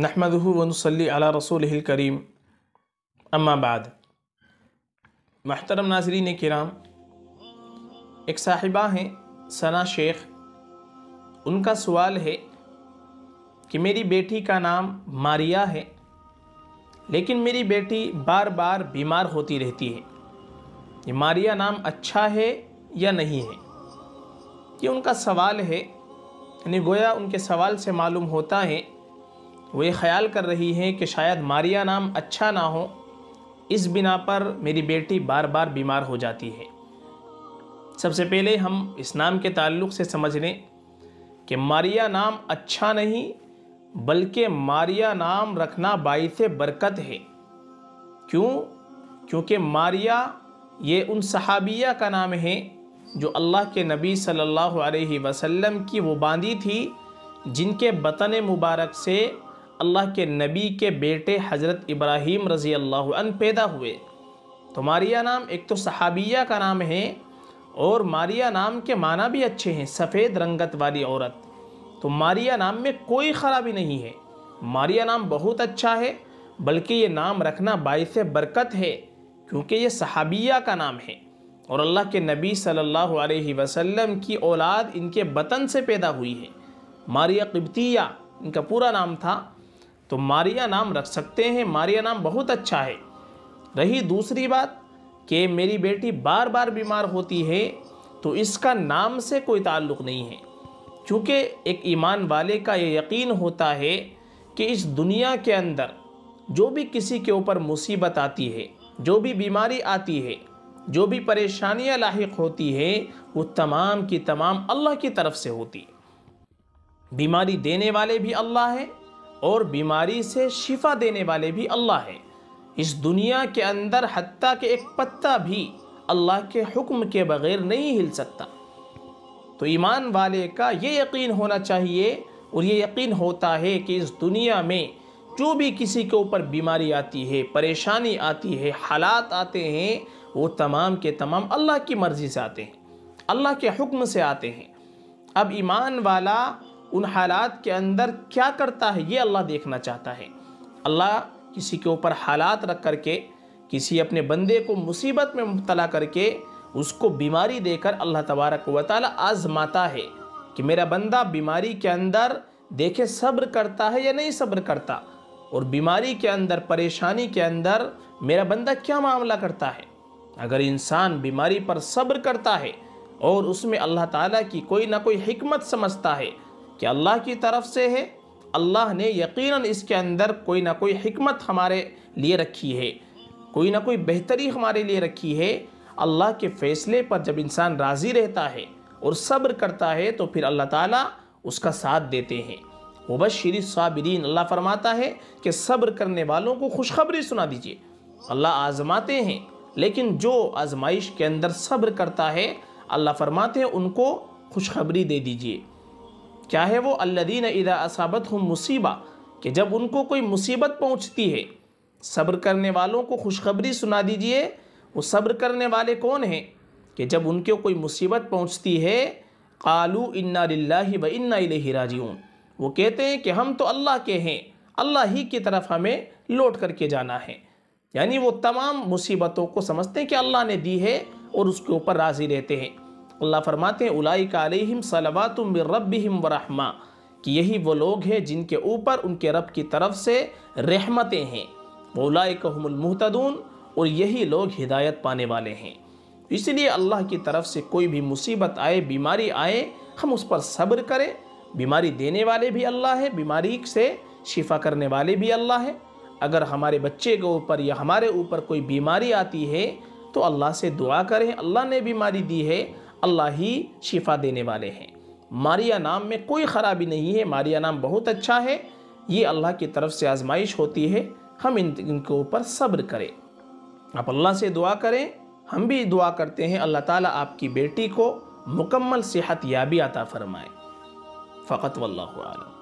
नहमदुहु व नुसल्ली अला रसूलिहिल करीम। अम्मा बाद। महतरम नाज़रीन किराम, एक साहिबा हैं सना शेख, उनका सवाल है कि मेरी बेटी का नाम मारिया है, लेकिन मेरी बेटी बार बार बीमार होती रहती है। ये मारिया नाम अच्छा है या नहीं है, ये उनका सवाल है। यानी गोया उनके सवाल से मालूम होता है वो ये ख़्याल कर रही हैं कि शायद मारिया नाम अच्छा ना हो, इस बिना पर मेरी बेटी बार बार बीमार हो जाती है। सबसे पहले हम इस नाम के ताल्लुक़ से समझ लें कि मारिया नाम अच्छा नहीं बल्कि मारिया नाम रखना बाइसे बरकत है। क्यों? क्योंकि मारिया ये उन सहाबिया का नाम है जो अल्लाह के नबी सल्लल्लाहु अलैहि वसल्लम की वो बांदी थी जिनके बतन मुबारक से अल्लाह के नबी के बेटे हज़रत इब्राहीम रज़ी अल्लाह अन्हु पैदा हुए। तो मारिया नाम एक तो सहाबिया का नाम है और मारिया नाम के माना भी अच्छे हैं, सफ़ेद रंगत वाली औरत। तो मारिया नाम में कोई ख़राबी नहीं है, मारिया नाम बहुत अच्छा है, बल्कि ये नाम रखना बाइसे बरकत है क्योंकि ये सहाबिया का नाम है और अल्लाह के नबी सल्लल्लाहु अलैहि वसल्लम की औलाद इनके बतन से पैदा हुई है। मारिया क़िब्तिया इनका पूरा नाम था। तो मारिया नाम रख सकते हैं, मारिया नाम बहुत अच्छा है। रही दूसरी बात कि मेरी बेटी बार बार बीमार होती है, तो इसका नाम से कोई ताल्लुक़ नहीं है, क्योंकि एक ईमान वाले का ये यकीन होता है कि इस दुनिया के अंदर जो भी किसी के ऊपर मुसीबत आती है, जो भी बीमारी आती है, जो भी परेशानियां लाहिक होती है, वो तमाम की तमाम अल्लाह की तरफ से होती है। बीमारी देने वाले भी अल्लाह है और बीमारी से शिफा देने वाले भी अल्लाह है। इस दुनिया के अंदर हत्ता के एक पत्ता भी अल्लाह के हुक्म के बग़ैर नहीं हिल सकता। तो ईमान वाले का ये यकीन होना चाहिए और ये यकीन होता है कि इस दुनिया में जो भी किसी के ऊपर बीमारी आती है, परेशानी आती है, हालात आते हैं, वो तमाम के तमाम अल्लाह की मर्ज़ी से आते हैं, अल्लाह के हुक्म से आते हैं। अब ईमान वाला उन हालात के अंदर क्या करता है, ये अल्लाह देखना चाहता है। अल्लाह किसी के ऊपर हालात रख कर के, किसी अपने बंदे को मुसीबत में मुब्तला करके, उसको बीमारी देकर अल्लाह तबारक व तआला आज़माता है कि मेरा बंदा बीमारी के अंदर देखे सब्र करता है या नहीं सब्र करता, और बीमारी के अंदर, परेशानी के अंदर मेरा बंदा क्या मामला करता है। अगर इंसान बीमारी पर सब्र करता है और उसमें अल्लाह ताला की कोई ना कोई हिकमत समझता है कि अल्लाह की तरफ से है, अल्लाह ने यकीनन इसके अंदर कोई ना कोई हिकमत हमारे लिए रखी है, कोई ना कोई बेहतरी हमारे लिए रखी है। अल्लाह के फ़ैसले पर जब इंसान राज़ी रहता है और सब्र करता है तो फिर अल्लाह ताला उसका साथ देते हैं। वबश्शिर साबिरीन, अल्लाह फरमाता है कि सब्र करने वालों को खुशखबरी सुना दीजिए। अल्लाह आज़माते हैं, लेकिन जो आजमाइश के अंदर सब्र करता है, अल्लाह फरमाते हैं उनको खुशखबरी दे दीजिए। क्या है वो? अल्लज़ीन इज़ा असाबतहुम मुसीबा, कि जब उनको कोई मुसीबत पहुँचती है, सब्र करने वालों को खुशखबरी सुना दीजिए। वो सब्र करने वाले कौन हैं कि जब उनके कोई मुसीबत पहुँचती है, क़ालू इन्ना लिल्लाहि व इन्ना इलैहि राजिऊन, वो कहते हैं कि हम तो अल्लाह के हैं, अल्लाह ही की तरफ हमें लौट करके जाना है। यानी वो तमाम मुसीबतों को समझते हैं कि अल्लाह ने दी है और उसके ऊपर राज़ी रहते हैं। अल्लाह फरमाते हैं उलाइका अलैहिम सलावातुम मिर रब्बिहिम व रहमा, कि यही वो लोग हैं जिनके ऊपर उनके रब की तरफ से रहमतें हैं। व उलाइका हुमुल मुहतदून, और यही लोग हिदायत पाने वाले हैं। इसलिए अल्लाह की तरफ से कोई भी मुसीबत आए, बीमारी आए, हम उस पर सब्र करें। बीमारी देने वाले भी अल्लाह है, बीमारी से शिफा करने वाले भी अल्लाह है। अगर हमारे बच्चे के ऊपर या हमारे ऊपर कोई बीमारी आती है तो अल्लाह से दुआ करें, अल्लाह ने बीमारी दी है, अल्लाह ही शिफा देने वाले हैं। मारिया नाम में कोई ख़राबी नहीं है, मारिया नाम बहुत अच्छा है। ये अल्लाह की तरफ से आजमाइश होती है, हम इनके ऊपर सब्र करें। आप अल्लाह से दुआ करें, हम भी दुआ करते हैं अल्लाह ताला आपकी बेटी को मुकम्मल सेहत याबी अता फ़रमाए। फ़कत वल्लाहु आलम।